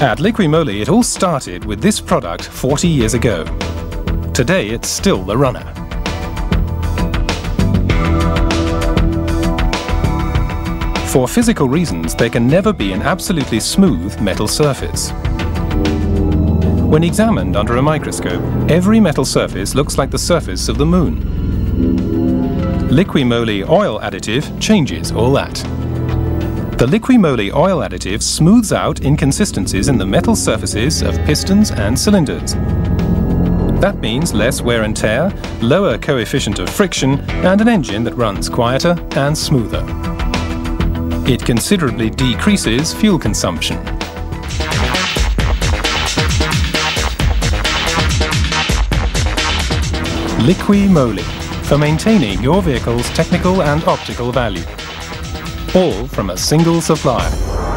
At Liqui Moly, it all started with this product 40 years ago. Today, it's still the runner. For physical reasons, there can never be an absolutely smooth metal surface. When examined under a microscope, every metal surface looks like the surface of the moon. Liqui Moly Oil Additiv changes all that. The Liqui Moly Oil Additiv smooths out inconsistencies in the metal surfaces of pistons and cylinders. That means less wear and tear, lower coefficient of friction, and an engine that runs quieter and smoother. It considerably decreases fuel consumption. Liqui Moly, for maintaining your vehicle's technical and optical value. All from a single supplier.